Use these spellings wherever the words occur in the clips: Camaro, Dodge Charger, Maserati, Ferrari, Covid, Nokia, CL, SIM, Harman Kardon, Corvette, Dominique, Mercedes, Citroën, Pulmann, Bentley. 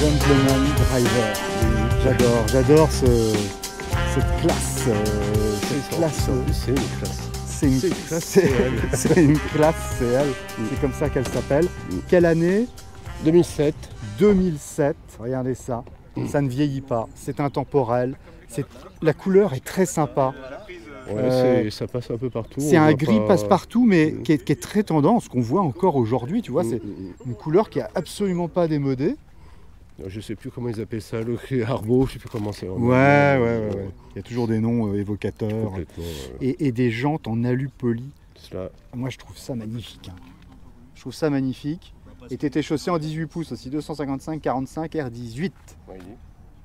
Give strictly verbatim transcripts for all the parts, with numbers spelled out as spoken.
Gentleman Driver. J'adore, j'adore ce, cette classe. Euh, cette classe. C'est une classe. C'est une, une classe. C'est une classe, c'est elle. C'est comme ça qu'elle s'appelle. Quelle année? deux mille sept. deux mille sept. Regardez ça. Ça ne vieillit pas. C'est intemporel. La couleur est très sympa. Ouais, euh, ça passe un peu partout. C'est un gris pas... passe-partout, mais qui est, qui est très tendance, qu'on voit encore aujourd'hui. Tu vois, c'est une couleur qui n'est absolument pas démodée. Je ne sais plus comment ils appellent ça, le Harbo, je ne sais plus comment c'est. Ouais, ouais, ouais, ouais. Il y a toujours des noms euh, évocateurs. Ouais. Et, et des jantes en alu poli. Moi, je trouve ça magnifique. Hein. Je trouve ça magnifique. Et tu étais chaussé en dix-huit pouces aussi, deux cent cinquante-cinq quarante-cinq R dix-huit. Ouais.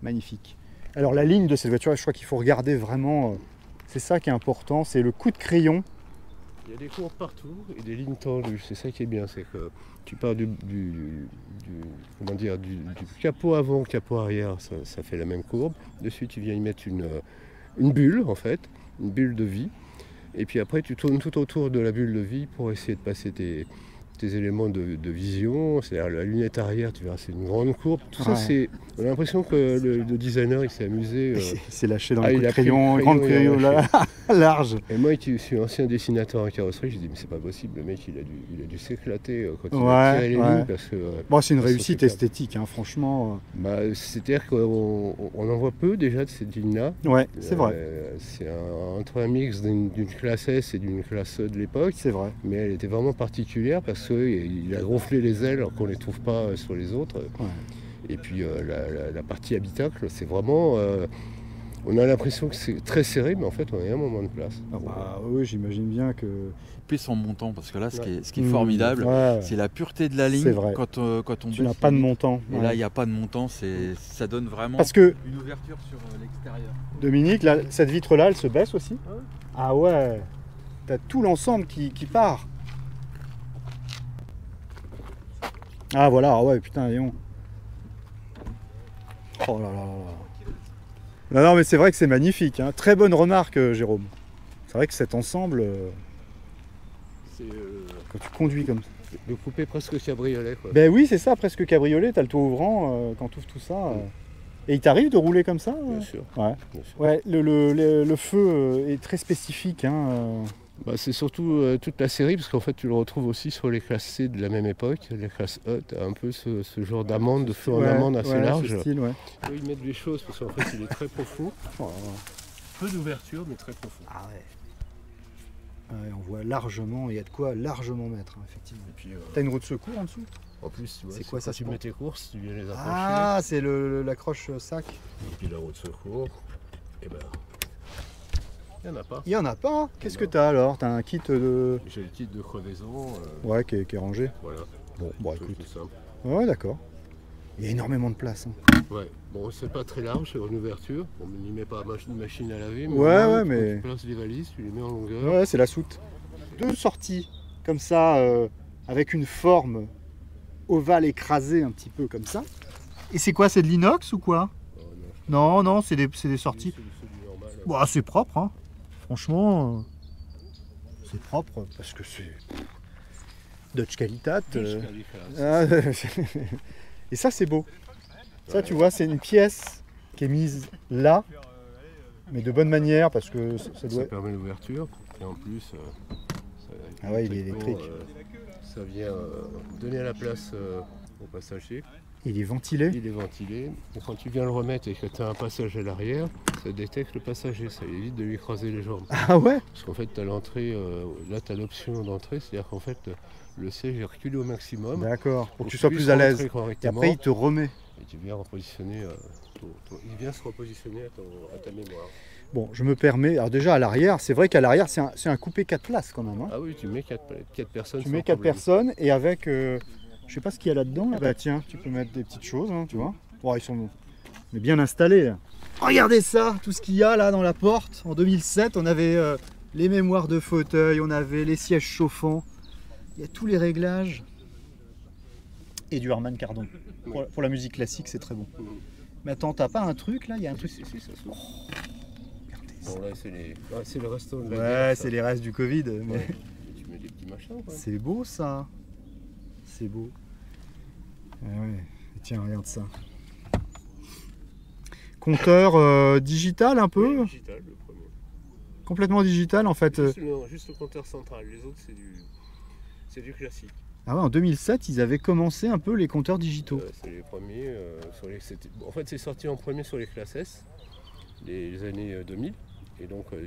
Magnifique. Alors, la ligne de cette voiture, je crois qu'il faut regarder vraiment. Euh, C'est ça qui est important, c'est le coup de crayon. Il y a des courbes partout et des lignes tendues, c'est ça qui est bien, c'est que tu pars du, du, du, comment dire, du, du capot avant au capot arrière, ça, ça fait la même courbe. Dessus tu viens y mettre une, une bulle en fait, une bulle de vie. Et puis après tu tournes tout autour de la bulle de vie pour essayer de passer tes, tes éléments de, de vision. C'est-à-dire la lunette arrière, tu verras, c'est une grande courbe. Tout ouais. ça, c'est. On a l'impression que le, le designer il s'est amusé. Euh... Il s'est lâché dans ah, le coup de crayon, grande crayon, là. Large. Et moi, je suis ancien dessinateur en carrosserie, j'ai dit mais c'est pas possible, le mec il a dû, il a dû s'éclater quand il ouais, a tiré les ouais. lignes parce que. Bon, c'est une réussite que... esthétique, hein, franchement. Bah, c'est-à-dire qu'on on en voit peu déjà de cette ligne-là. Ouais, c'est euh, vrai. C'est un, entre un mix d'une classe S et d'une classe E de l'époque. C'est vrai. Mais elle était vraiment particulière parce qu'il a gonflé les ailes alors qu'on les trouve pas sur les autres. Ouais. Et puis euh, la, la, la partie habitacle, c'est vraiment. Euh, On a l'impression que c'est très serré, mais en fait, on est à un moment de place. Ah bah, oui, j'imagine bien que... Plus en montant, parce que là, ce qui est, ce qui est formidable, ouais. c'est la pureté de la ligne. C'est vrai. Quand, euh, quand on tu n'as pas de montant. Et ouais. là, il n'y a pas de montant. Ça donne vraiment parce que une ouverture sur l'extérieur. Dominique, là, cette vitre-là, elle se baisse aussi. Ah ouais. Tu as tout l'ensemble qui, qui part. Ah voilà, ah ouais, putain, Léon. Oh là là là là. Non, non, mais c'est vrai que c'est magnifique. Hein. Très bonne remarque, Jérôme. C'est vrai que cet ensemble, euh... euh... quand tu conduis comme ça... Le coupé presque cabriolet, quoi. Ben oui, c'est ça, presque cabriolet. T'as le toit ouvrant, euh, quand t'ouvres tout ça. Euh... Et il t'arrive de rouler comme ça? Bien sûr. Ouais. Bien sûr. Ouais, le, le, le, le feu est très spécifique. Hein, euh... Bah, c'est surtout euh, toute la série, parce qu'en fait, tu le retrouves aussi sur les classes C de la même époque. Les classes E, tu as un peu ce, ce genre d'amande, de feu ouais, en amande assez ouais, large. Style, ouais. Là, ils mettent des choses, parce qu'en fait, il est très profond. Oh, peu d'ouverture, mais très profond. Ah ouais. Ah ouais, on voit largement, il y a de quoi largement mettre, hein, effectivement. Euh... Tu as une roue de secours en dessous? En plus, tu vois, c'est quoi ça? Tu mets tes courses, tu viens les accrocher. Ah, c'est l'accroche sac. Et puis la roue de secours, et ben... Il n'y en a pas. Il n'y en a pas. Qu'est-ce que tu as alors? Tu as un kit de... J'ai le kit de crevaison. Euh... Ouais, qui est, qui est rangé. Voilà. Bon, bon écoute. Ouais, d'accord. Il y a énormément de place. Hein. Ouais. Bon, c'est pas très large, c'est une ouverture. On n'y met pas une machine à laver. Mais ouais, là, ouais, mais... Tu places les valises, tu les mets en longueur. Ouais, c'est la soute. Deux sorties, comme ça, euh, avec une forme ovale écrasée, un petit peu comme ça. Et c'est quoi? C'est de l'inox ou quoi? Oh, non, non, non c'est des, des sorties. Bon, c'est propre, hein. Franchement, c'est propre parce que c'est Dodge Qualitat. Euh... Ah, et ça, c'est beau. Ça, tu vois, c'est une pièce qui est mise là, mais de bonne manière parce que ça, ça doit. Ça permet l'ouverture et en plus, euh, ça, ah ouais, il est électrique. Euh, ça vient euh, donner la place euh, aux passagers. Il est ventilé. Il est ventilé. Et quand tu viens le remettre et que tu as un passage à l'arrière, ça détecte le passager, ça évite de lui écraser les jambes. Ah ouais? Parce qu'en fait, tu as l'entrée, euh, là tu as l'option d'entrée, c'est-à-dire qu'en fait, le siège est reculé au maximum. D'accord, pour que tu sois plus à l'aise. Et après, il te remet. Et tu viens repositionner, euh, ton, ton, il vient se repositionner à, ton, à ta mémoire. Bon, je me permets, alors déjà à l'arrière, c'est vrai qu'à l'arrière, c'est un, un coupé quatre places quand même. Hein. Ah oui, tu mets quatre personnes. Tu mets quatre personnes et avec. Euh, Je sais pas ce qu'il y a là-dedans. Là. Bah tiens, tu peux mettre des petites choses, hein, tu vois. Oh, ils sont mais bien installés. Là. Regardez ça, tout ce qu'il y a là dans la porte. En deux mille sept, on avait euh, les mémoires de fauteuil, on avait les sièges chauffants. Il y a tous les réglages. Et du Harman Kardon. Pour, pour la musique classique, c'est très bon. Mais attends, t'as pas un truc là? Il y a un truc. Si, si, si, ça se... oh, regardez ça. Bon là, c'est les... ouais, le resto. Ouais, c'est les restes du Covid. Mais... Ouais. Tu mets des petits machins. C'est beau ça. C'est beau. Et ouais. Et tiens, regarde ça. Compteur euh, digital un peu, oui, digital, le premier. Complètement digital en fait. Juste, non, juste le compteur central, les autres c'est du, c'est du classique. Ah ouais, en deux mille sept, ils avaient commencé un peu les compteurs digitaux. Euh, c'est les premiers, euh, sur les, en fait c'est sorti en premier sur les classes S, les années deux mille. Et donc euh,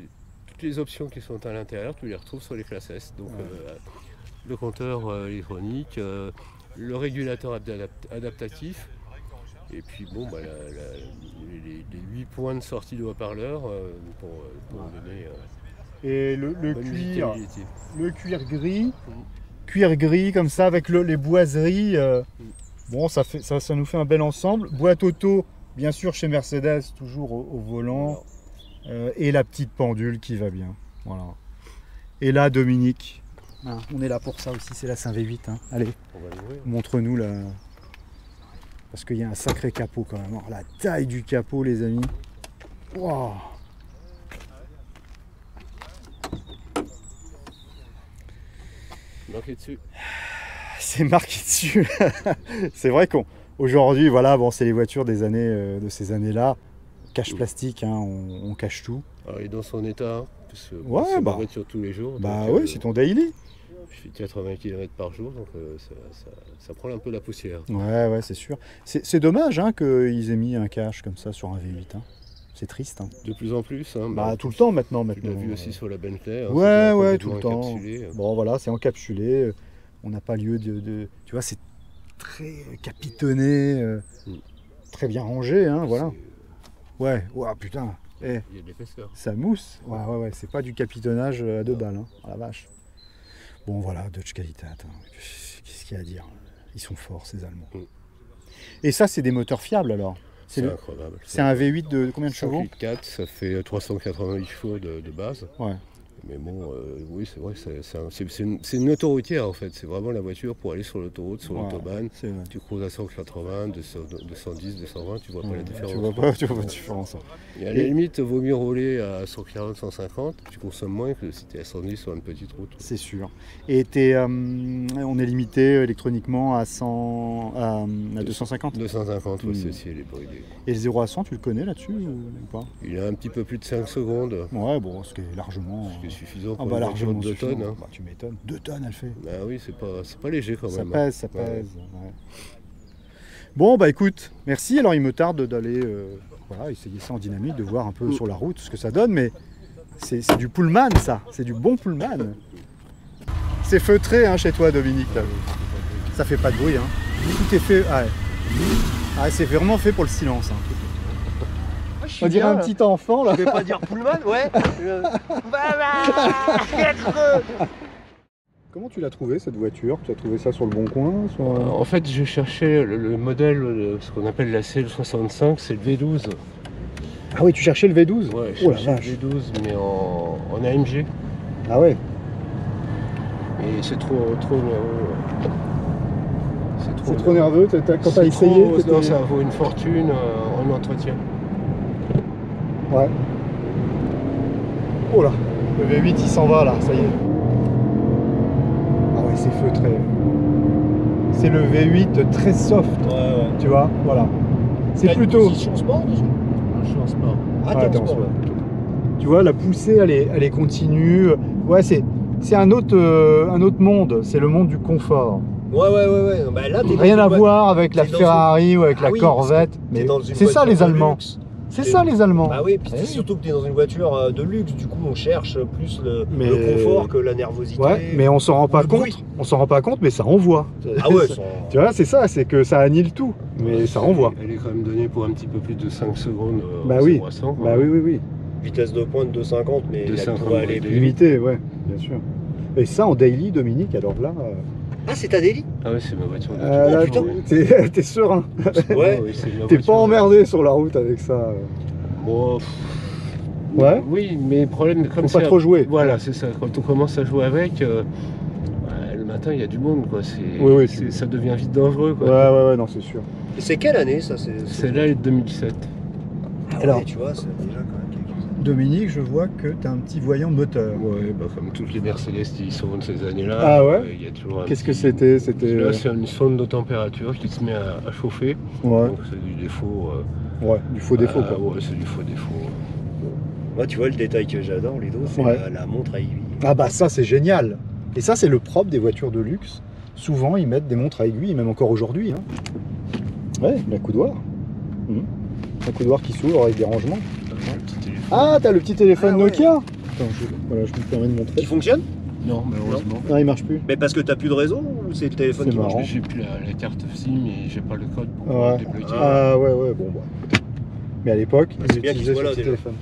toutes les options qui sont à l'intérieur, tu les retrouves sur les classes S. Donc ouais. euh, le compteur euh, électronique, euh, le régulateur adapt adaptatif. Et puis bon, bah, la, la, les, les huit points de sortie de haut-parleur euh, pour, pour ouais. donner. Euh, Et le, le cuir, le cuir gris, mmh. cuir gris comme ça avec le, les boiseries. Euh, mmh. Bon, ça fait, ça, ça nous fait un bel ensemble. Boîte auto, bien sûr chez Mercedes, toujours au, au volant. Euh, et la petite pendule qui va bien, voilà. Et là, Dominique, ah, on est là pour ça aussi, c'est la cinq V huit, hein. Allez, montre-nous la... Parce qu'il y a un sacré capot quand même. Alors, la taille du capot, les amis. Wow. Marqué dessus. C'est marqué dessus. C'est vrai qu'aujourd'hui, voilà, bon, c'est les voitures des années, euh, de ces années-là. Cache plastique, hein, on, on cache tout. Alors, il est dans son état, hein, parce que ouais, c'est bah, une voiture tous les jours. Bah oui, euh, c'est ton daily. Je fais quatre-vingts kilomètres par jour, donc euh, ça, ça, ça prend un peu la poussière. Ouais, ouais, c'est sûr. C'est dommage hein, qu'ils aient mis un cache comme ça sur un V huit. Hein. C'est triste. Hein. De plus en plus. Hein, bah, bah, tout le temps maintenant. Tu maintenant, l'as vu euh... aussi sur la Bentley. Hein, ouais, ouais, tout le temps. Bon, voilà, c'est encapsulé. On n'a pas lieu de, de... Tu vois, c'est très capitonné, euh, mm. très bien rangé, hein, voilà. Ouais, ouah, putain. Eh, il y a de l'épaisseur. Ça mousse. Ouais, ouais, ouais, c'est pas du capitonnage à deux balles. Hein. Ah, la vache. Bon voilà, Dodge Qualitat, hein. Qu'est-ce qu'il y a à dire? Ils sont forts ces Allemands. Mm. Et ça c'est des moteurs fiables alors? C'est le... incroyable. C'est un V huit de combien de chevaux? quatre, ça fait trois cent quatre-vingt-huit chevaux de, de base. Ouais. Mais bon, euh, oui c'est vrai, c'est une, une autoroutière en fait. C'est vraiment la voiture pour aller sur l'autoroute, sur ouais, l'autobahn. Tu cruises à cent quatre-vingts, deux cents, deux cent dix, deux cent vingt, tu vois ouais, pas la différence. Tu vois pas, tu vois pas la différence. Et à la limite, vaut mieux rouler à cent quarante, cent cinquante, tu consommes moins que si tu es à cent dix sur une petite route. Ouais. C'est sûr. Et es, euh, on est limité électroniquement à, cent, à, à deux cent cinquante? deux cent cinquante, oui, mmh. c'est les bridés. Et le zéro à cent, tu le connais là-dessus ou pas? Il a un petit peu plus de cinq secondes. Ouais, bon, ce qui est largement... Euh... suffisant pour ah bah largement de deux tonnes. Hein. Bah, tu m'étonnes, deux tonnes elle fait. Ah oui, c'est pas, pas léger quand même. Ça pèse, ça pèse. Ouais. Ouais. Bon, bah écoute, merci. Alors il me tarde d'aller euh, voilà, essayer ça en dynamique, de voir un peu sur la route ce que ça donne, mais c'est du pullman ça, c'est du bon pullman. C'est feutré hein, chez toi Dominique, là. Ça fait pas de bruit. Hein. Tout est fait, ouais. Ah, c'est vraiment fait pour le silence. Hein. On dirait un petit enfant là. Je vais pas dire Pullman, ouais. Voilà. Comment tu l'as trouvé cette voiture? Tu as trouvé ça sur le Bon Coin sur... En fait, je cherchais le, le modèle, de ce qu'on appelle la C soixante-cinq, c'est le V douze. Ah oui, tu cherchais le V douze? Ouais, je oh cherchais la vache. le V douze, mais en, en A M G. Ah ouais. Et c'est trop, trop euh... c'est trop, trop nerveux. Quand t'as essayé trop... Non, ça vaut une fortune euh, en entretien. Ouais. Oh là, le V huit il s'en va là, ça y est. Ah ouais, c'est feutré. C'est le V huit très soft. Ouais, ouais. Tu vois, voilà. C'est plutôt. Je suis en sport déjà. Je suis en sport. Ah, ah t'es en sport. Ouais. Tu vois, la poussée elle est, elle est continue. Ouais, c'est un autre, euh, un autre monde. C'est le monde du confort. Ouais, ouais, ouais, ouais. Bah, là, rien à voir avec la Ferrari une... ou avec ah, la oui, Corvette. Mais c'est ça les Allemands. Luxe. C'est ça les Allemands. Bah oui, puis eh oui. surtout que tu es dans une voiture de luxe, du coup on cherche plus le, mais... le confort que la nervosité. Ouais, mais on s'en rend pas compte. Bruit. On s'en rend pas compte, mais ça renvoie. Ah ouais. Ça... Tu vois, c'est ça, c'est que ça annule tout, mais ouais, ça renvoie. Elle est quand même donnée pour un petit peu plus de cinq secondes. Euh, bah oui. cent, bah oui, oui, oui. Vitesse de pointe de deux cent cinquante, mais deux cent cinquante, elle est limitée, ouais, bien sûr. Et ça en daily, Dominique, alors là. Euh... Ah, c'est ta daily? Ah ouais, c'est ma voiture. Euh, oh, putain, t'es serein. Ouais, oui, t'es pas emmerdé sur la route avec ça. Bon, ouais. Oui, mais le problème, comme ça. Faut pas trop jouer. Voilà, c'est ça. Quand on commence à jouer avec, euh, le matin, il y a du monde, quoi. Oui, oui. Tu... Ça devient vite dangereux, quoi. Ouais, ouais, ouais, non, c'est sûr. C'est quelle année, ça? C'est là, deux mille sept. Ah, ouais, alors, tu vois, c'est déjà quand même quelque chose. Dominique, je vois que tu as un petit voyant moteur. Oui, bah, comme toutes les Mercedes qui sont de ces années-là. Ah ouais, euh, qu'est-ce petit... que c'était? Là, c'est une sonde de température qui se met à, à chauffer. Ouais. Donc c'est du défaut. Euh... Ouais, du faux défaut. Ah, ouais, c'est du faux défaut. Moi, ouais, tu vois, le détail que j'adore, Ludo, c'est ouais. la, la montre à aiguille. Ah bah ça, c'est génial. Et ça, c'est le propre des voitures de luxe. Souvent, ils mettent des montres à aiguille, même encore aujourd'hui. Hein. Ouais, la coudoir. Mmh. Un coudoir qui s'ouvre avec des rangements. Ah, t'as le petit téléphone ah, Nokia ouais. Attends, je, voilà, je me permets de montrer. Qui fonctionne? Non, malheureusement. Non, il marche plus. Mais parce que t'as plus de réseau ou c'est le téléphone qui marche plus? J'ai plus la, la carte SIM et j'ai pas le code pour ouais. le débloquer. Ah ouais, ouais, bon. Bah. Mais à l'époque, bah, ils utilisaient ce petit téléphone.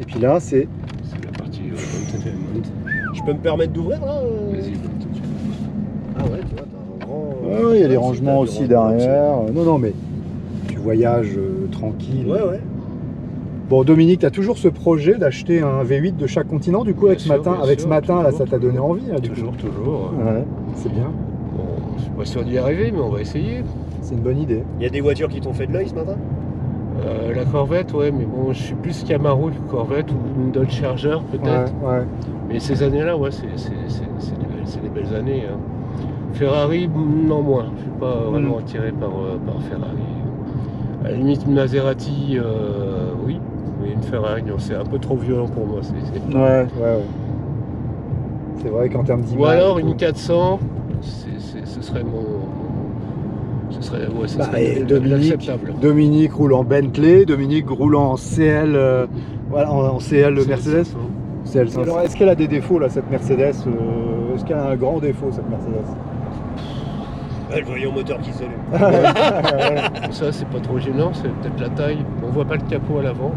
Et puis là, c'est... C'est la partie... Euh, je peux me permettre d'ouvrir là euh... Vas-y, tout de suite. Ah ouais, tu vois, t'as un grand... Ah ouais, il y a des rangements aussi derrière. Non, non, mais tu voyages euh, tranquille. Ouais, ouais. Bon, Dominique, tu as toujours ce projet d'acheter un V huit de chaque continent, du coup, bien avec, sûr, matin, avec sûr, ce matin, toujours, là, ça t'a donné envie. Là, du toujours, coup. toujours. Ouais, ouais. C'est bien. Bon, je suis pas sûr d'y arriver, mais on va essayer. C'est une bonne idée. Il y a des voitures qui t'ont fait de l'œil ce matin? euh, La Corvette, ouais, mais bon, je suis plus Camaro que Corvette ou une Dodge Charger, peut-être. Ouais, ouais. Mais ces années-là, ouais, c'est des, des belles années. Hein. Ferrari, non moins. Je suis pas mmh. vraiment attiré par, euh, par Ferrari. À la limite, Maserati, euh, oui. Une Ferrari, c'est un peu trop violent pour moi. C est, c est... Ouais, ouais, ouais. C'est vrai qu'en termes d'image. Ou alors une quatre cents, c est, c est, ce serait mon. Ce serait, ouais, ce bah, serait Dominique, Dominique roule en Bentley, Dominique roule en C L, euh, voilà, en, en C L Mercedes. C L cinq cents. Alors, est-ce qu'elle a des défauts là, cette Mercedes? euh, Est-ce qu'elle a un grand défaut, cette Mercedes? Le voyant moteur qui s'allume. Ça, c'est pas trop gênant, c'est peut-être la taille. On voit pas le capot à l'avant.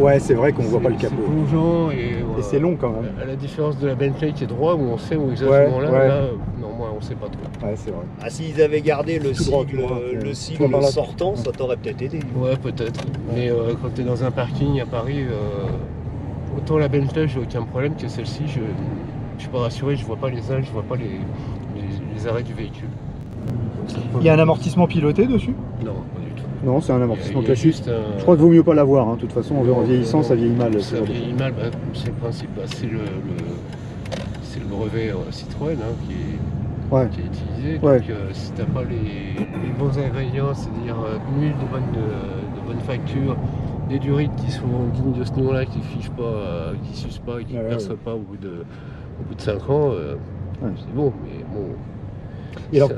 Ouais, c'est vrai qu'on voit pas le capot. C'est plongeant et, ouais, et c'est long quand même. À la différence de la Bentley qui est droit, où on sait où exactement ouais, là, ouais. là, non, moi on sait pas trop. Ouais, c'est vrai. Ah, s'ils avaient gardé le sigle, le, le sigle sortant, ça t'aurait peut-être aidé. Ouais, peut-être. Mais euh, quand t'es dans un parking à Paris, euh, autant la Bentley, j'ai aucun problème que celle-ci, je, je suis pas rassuré, je vois pas les âges, je vois pas les, les, les arrêts du véhicule. Il y a un amortissement piloté dessus? Non, pas du tout. Non, c'est un amortissement classique. Un... Je crois qu'il vaut mieux pas l'avoir. Hein. De toute façon, non, en vieillissant, non, ça vieillit mal. Ça vieillit mal, bah, c'est le principe. Bah, c'est le, le, le brevet euh, Citroën hein, qui, est, ouais. qui est utilisé. Donc, ouais. euh, si tu n'as pas les, les bons ingrédients, c'est-à-dire euh, une huile de bonne, de, de bonne facture, des durites qui sont dignes de ce nom-là, qui ne euh, s'usent pas et qui ne ah, percent ouais. pas au bout de, au bout de cinq ans, euh, ouais. c'est bon, mais bon. Et alors,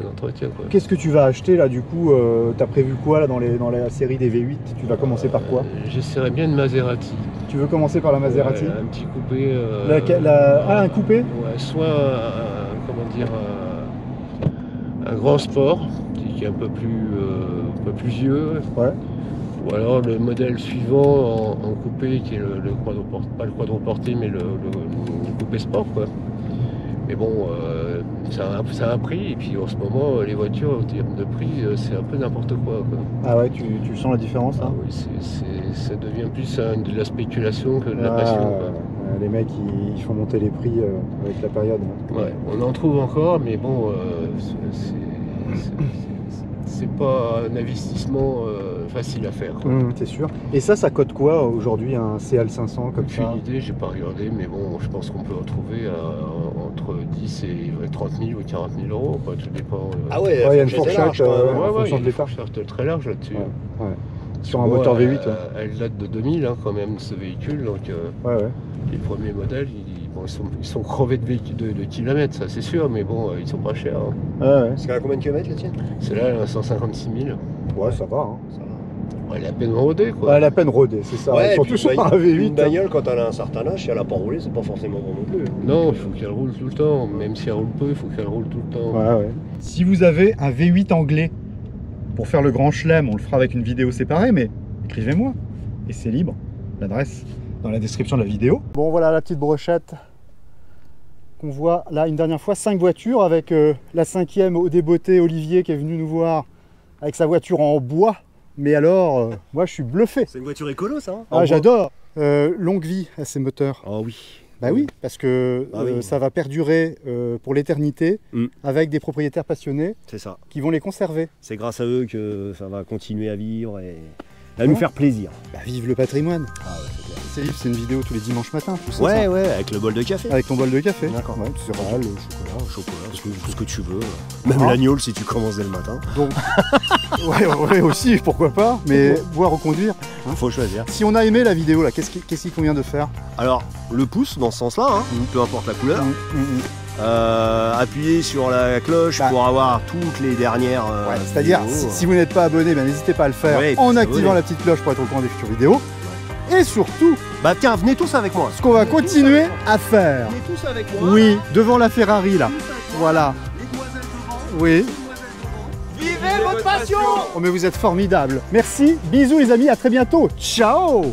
qu'est-ce que tu vas acheter là du coup? euh, T'as prévu quoi là dans, les, dans la série des V huit? Tu vas commencer euh, par quoi? J'essaierai bien une Maserati. Tu veux commencer par la Maserati? Ouais, un petit coupé. Euh, la, la... Ah, un coupé? Ouais, soit euh, comment dire euh, un grand sport qui est un peu plus, euh, un peu plus vieux. Ouais. Ou alors le modèle suivant en, en coupé qui est le, le quadroporté, pas le quadroporté mais le, le, le coupé sport quoi. Mais bon, euh, ça, a un, ça a un prix, et puis en ce moment, les voitures, en termes de prix, c'est un peu n'importe quoi, quoi. Ah ouais, tu, tu sens la différence hein? Ah oui, c'est, c'est, ça devient plus hein, de la spéculation que de la ah, passion. Quoi. Euh, les mecs, ils, ils font monter les prix euh, avec la période. Hein. Ouais, on en trouve encore, mais bon, euh, c'est pas un investissement euh, facile à faire. Mmh, c'est sûr. Et ça, ça cote quoi aujourd'hui, un C L cinq cents comme ça? J'ai une idée, j'ai pas regardé, mais bon, je pense qu'on peut en trouver... Euh, entre dix et trente mille ou quarante mille euros, quoi, tout dépend. Ah ouais, il ouais, y a une fourchette euh, ouais, ouais, ouais, très large là-dessus. Ouais, ouais. Sur un vois, moteur V huit. Elle, ouais. elle date de deux mille hein, quand même, ce véhicule. Donc, euh, ouais, ouais. les premiers modèles, ils, bon, ils, sont, ils sont crevés de, de, de kilomètres, ça c'est sûr, mais bon, ils sont pas chers. Hein. Ah ouais. C'est à combien de kilomètres la tienne? C'est là cent cinquante-six mille. Ouais, ça va. Hein. Ça va. Elle est à peine rodée quoi. Ouais, elle est à peine rodée, c'est ça. Ouais, surtout sur un V huit. Une bagnole, quand elle a un certain âge, si elle n'a pas roulé, c'est pas forcément bon non plus. Non, il faut qu'elle roule tout le temps. Même si elle roule peu, il faut qu'elle roule tout le temps. Ouais, ouais. Si vous avez un V huit anglais, pour faire le grand chelem, on le fera avec une vidéo séparée, mais écrivez-moi. Et c'est libre. L'adresse dans la description de la vidéo. Bon, voilà la petite brochette qu'on voit là une dernière fois. Cinq voitures avec euh, la cinquième au débeauté, Olivier, qui est venu nous voir avec sa voiture en bois. Mais alors, euh, moi je suis bluffé. C'est une voiture écolo ça hein. Ah j'adore. euh, Longue vie à ces moteurs. Ah oh, oui. Bah oui, parce que bah, euh, oui. ça va perdurer euh, pour l'éternité mm. avec des propriétaires passionnés ça. qui vont les conserver. C'est grâce à eux que ça va continuer à vivre et à nous faire plaisir. Bah, vive le patrimoine. Ah ouais, c'est clair. C'est une vidéo tous les dimanches matins. Ouais, ça. ouais, avec le bol de café. Avec ton bol de café. D'accord. Ouais, tu seras le chocolat, chocolat, tout ce, ce que tu veux. Même ah. l'agneau si tu commences dès le matin. Donc, ouais, ouais, aussi, pourquoi pas. Mais boire ou conduire. Hein. Faut choisir. Si on a aimé la vidéo, là, qu'est-ce qu'il qu'est-ce qu'il convient de faire? Alors, le pouce dans ce sens-là, hein, mmh. peu importe la couleur. Mmh. Mmh. Euh, appuyez sur la cloche bah. pour avoir toutes les dernières euh, ouais, c'est-à-dire si, si vous n'êtes pas abonné, ben, n'hésitez pas à le faire ouais, en activant la petite cloche pour être au courant des futures vidéos. Ouais. Et surtout, bah tiens, venez tous avec moi. Ce qu'on va venez continuer à faire. Venez tous avec moi. Oui, devant la Ferrari là. Voilà. Les demoiselles devant. Oui. Les demoiselles devant. Vivez votre passion. Oh mais vous êtes formidables. Merci, bisous les amis, à très bientôt. Ciao.